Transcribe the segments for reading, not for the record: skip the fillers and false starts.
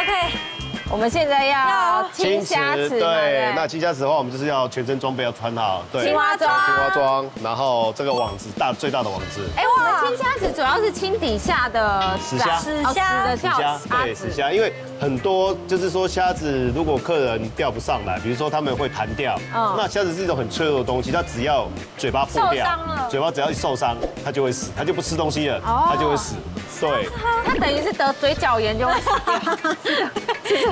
OK， 我们现在要清虾子，对，那清虾子的话，我们就是要全身装备要穿好，对，青蛙装，青蛙装，然后这个网子大最大的网子。哎，我们清虾子主要是清底下的死虾，死虾的虾，对，死虾，因为很多就是说虾子如果客人钓不上来，比如说他们会弹掉，那虾子是一种很脆弱的东西，它只要嘴巴破掉，嘴巴只要一受伤，它就会死，它就不吃东西了，它就会死。 对，他等于是得嘴角炎就会死掉，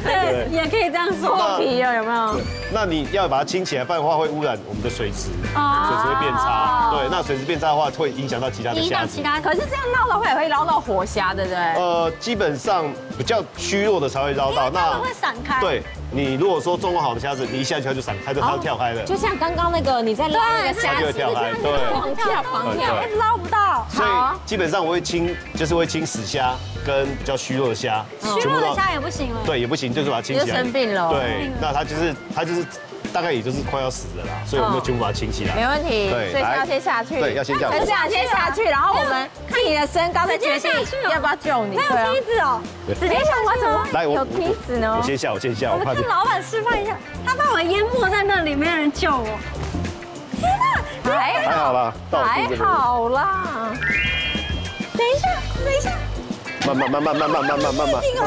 对，也可以这样说。破皮了有没有？那你要把它清起来，不然的话会污染我们的水质，水质会变差。对，那水质变差的话，会影响到其他的虾子。可是这样捞的话，也会捞到活虾，对不对？基本上比较虚弱的才会捞到，那会散开。对，你如果说状况好的虾子，你一下去它就散开，它就跳开了。就像刚刚那个你在捞那个虾子，对，狂跳狂跳，捞不到。所以基本上我会清，就是会清。 清死虾跟比较虚弱的虾，虚弱的虾也不行了，对，也不行，就是把它清起来。就生病了，对，那它就是大概也就是快要死了啦，所以我们全部把它清起来。没问题，对，所以要先下去，对，要先下去，先下去，然后我们看你的身高再决定要不要救你。还有梯子哦，直接下去吗？来，有梯子呢。我先下，我看老板示范一下，他把我淹没在那里，没人救我。天哪，还好啦。 等一下，慢慢，不会，还好，等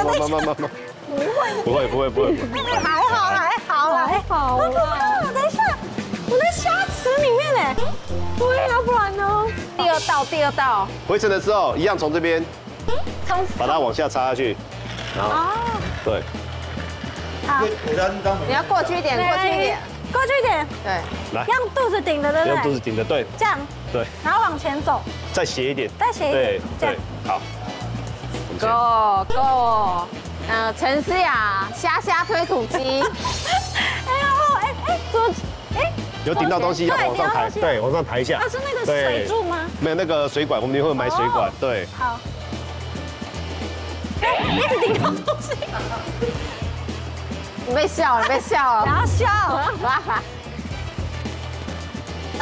一下，我在虾池里面嘞，对啊，不然呢？第二道，回程的时候一样从这边，把它往下插下去，然后，对，好，你要过去一点，对，来，用肚子顶的，对不对？用肚子顶的，对，这样，对，然后往前走，再斜一点，这样，好 ，Go， 陈思雅，虾推土机，哎，有顶到东西要往上抬，对，往上抬一下。啊，是那个水柱吗？没有那个水管，我们也会买水管，对。好。一直顶到东西。 你被笑了，然后笑，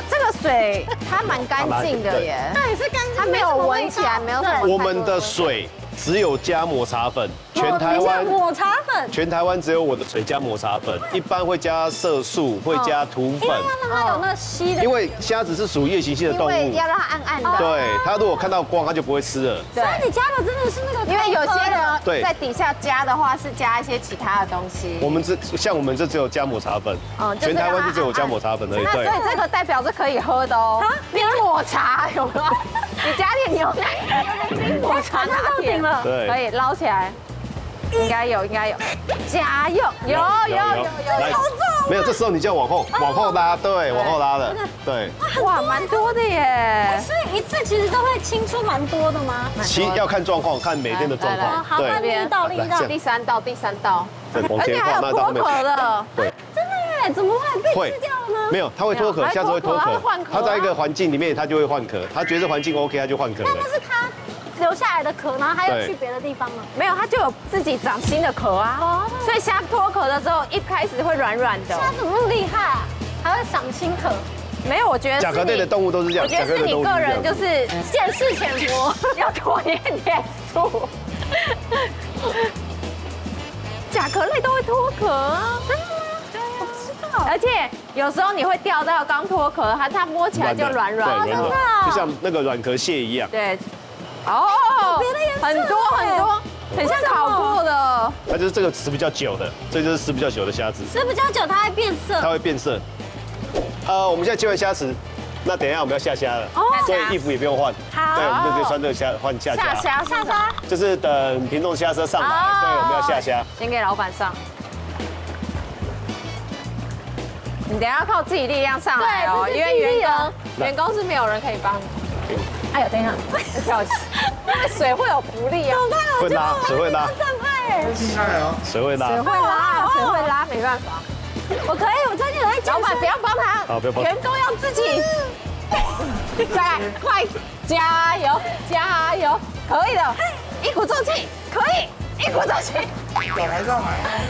这个水它蛮干净的耶，对，是干净，它没有闻起来，没有什么。我们的水只有加抹茶粉，全台湾抹茶粉，全台湾只有我的水加抹茶粉，一般会加色素，会加土粉，因为它有那吸的。因为虾子是属于夜行性的动物，要让它暗暗的。对，它如果看到光，它就不会吃了。所以你加的真的是那个，因为有些人。 对，在底下加的话是加一些其他的东西。我们这只有加抹茶粉，全台湾就只有加抹茶粉而已。所以这个代表是可以喝的哦。冰抹茶有没有？你加点牛奶，冰抹茶拿点了，可以捞起来。应该有，加油！有，没有，这时候你就要往后拉，对，往后拉了，对。哇，蛮多的耶！所以一次其实都会清出蛮多的吗？要看状况，看每天的状况。好，那第一道、第三道，而且还有脱壳的。对，真的耶？怎么会被吃掉了呢？没有，它会脱壳，下次会脱壳。它在一个环境里面，它就会换壳。它觉得环境 OK， 它就换壳。那是它。 留下来的壳，然后还有去别的地方吗？没有，它就有自己长新的壳啊。所以虾脱壳的时候，一开始会软软的。虾怎么那么厉害啊？还会长新壳？没有，我觉得甲壳类的动物都是这样。我觉得是你个人就是见识浅薄，要多练点术。甲壳类都会脱壳啊？真的吗？对啊，我不知道。而且有时候你会钓到刚脱壳，它摸起来就软软的，就像那个软壳蟹一样。对。 哦，很多，很像烤过的。它就是这个吃比较久的，这就是吃比较久的虾子。吃比较久，它会变色。它会变色。我们现在切完虾子，那等一下我们要下虾了，所以衣服也不用换。好。对，我们就可以穿这个虾换下虾。下虾。就是等品种虾车上来，对，我们要下虾。先给老板上。你等一下靠自己力量上来哦，因为员工是没有人可以帮你。 哎呦，等一下，跳起！那个水会有浮力啊，会拉，水会拉，正派哎，水会拉，没办法，我最近有在老板不要帮他，好，不要帮，员工要自己，再来，快，加油，可以的，一鼓作气，可以。 一鼓作气，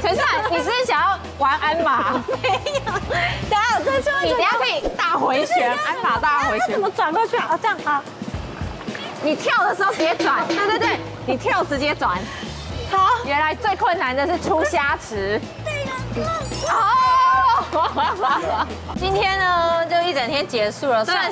陈帅，你是不是想要玩鞍马？没有，等下这是你等下可以大回旋，鞍马大回旋。怎么转过去啊？这样啊？你跳的时候直接转，对，你跳直接转。好，原来最困难的是出虾池。对了，哦，今天呢就一整天结束了，算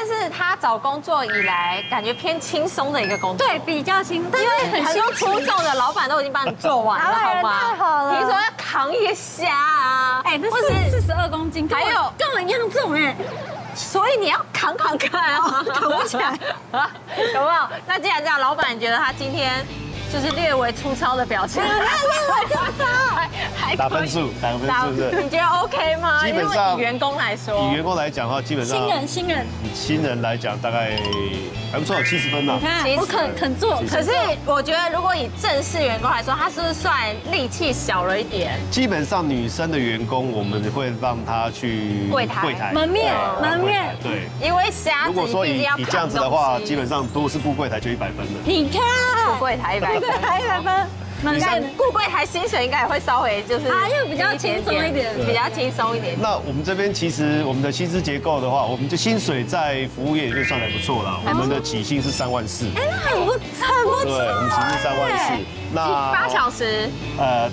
是他找工作以来感觉偏轻松的一个工作，对，比较轻松，因为很多出众的老板都已经帮你做完了，好吗？太好了，凭什么要扛一个虾啊？哎，那42公斤，还有跟我一样重哎，所以你要扛看啊，扛不起来，有没有？那既然这样，老板你觉得他今天就是略微粗糙的表现，略微粗糙，还打分数，对，你觉得 OK 吗？基本上，以员工来讲的话，基本上新人，以新人来讲，大概还不错，70分吧。我肯做，可是我觉得如果以正式员工来说，他是不是算力气小了一点？基本上女生的员工，我们会让她去柜台门面，对，因为虾子如果说以这样子的话，基本上如果是顾柜台就100分了。你看，顾柜台100分。100分，应该顾柜台薪水应该也会稍微就是又比较轻松一点，比较轻松一点。那我们这边其实我们的薪资结构的话，我们的薪水在服务业里面算还不错啦。我们的起薪是34000，哎，那很不错。对，我们起薪34000，那8小时。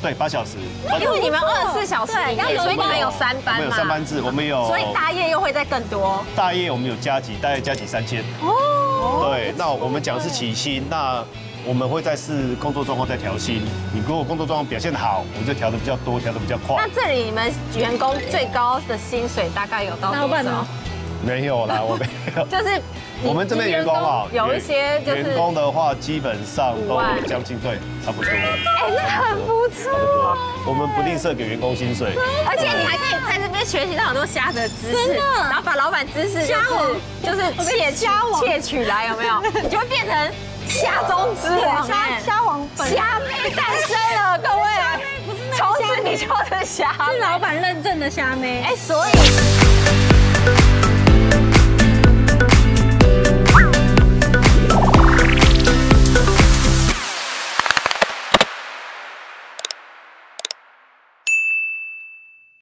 对，8小时。因为你们24小时，所以你们有3班嘛？我们有3班制，我们有。所以大夜又会再更多。大夜我们有加级，大夜加级3000。哦。对，那我们讲是起薪，那。我们会再视工作状况再调薪，你如果工作状况表现好，我们就调的比较多，调的比较快。那这里你们员工最高的薪水大概有到多少？没有啦，我没有。就是我们这边员工啊，有一些员工的话，基本上都将近对，差不多。哎，那很不错。我们不吝啬给员工薪水，而且你还可以在这边学习到很多虾的知识，然后把老板知识就是窃取来，有没有？你就会变成。虾中之王，虾王本虾妹诞生了，各位，从此你就是虾，是老板认证的虾妹，哎，所以。